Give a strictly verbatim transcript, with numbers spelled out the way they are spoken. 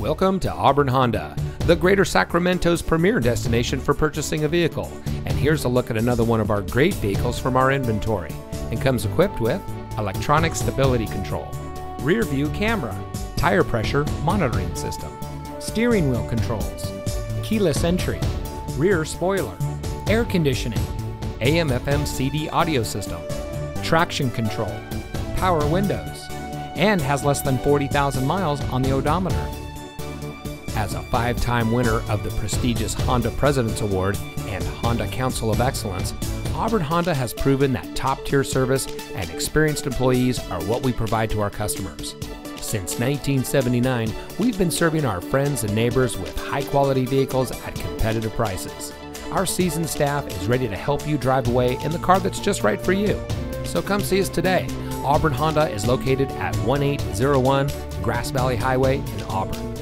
Welcome to Auburn Honda, the Greater Sacramento's premier destination for purchasing a vehicle. And here's a look at another one of our great vehicles from our inventory. It comes equipped with electronic stability control, rear view camera, tire pressure monitoring system, steering wheel controls, keyless entry, rear spoiler, air conditioning, A M F M C D audio system, traction control, power windows, and has less than forty thousand miles on the odometer. As a five-time winner of the prestigious Honda President's Award and Honda Council of Excellence, Auburn Honda has proven that top-tier service and experienced employees are what we provide to our customers. Since nineteen seventy-nine, we've been serving our friends and neighbors with high-quality vehicles at competitive prices. Our seasoned staff is ready to help you drive away in the car that's just right for you. So come see us today. Auburn Honda is located at eighteen oh one Grass Valley Highway in Auburn.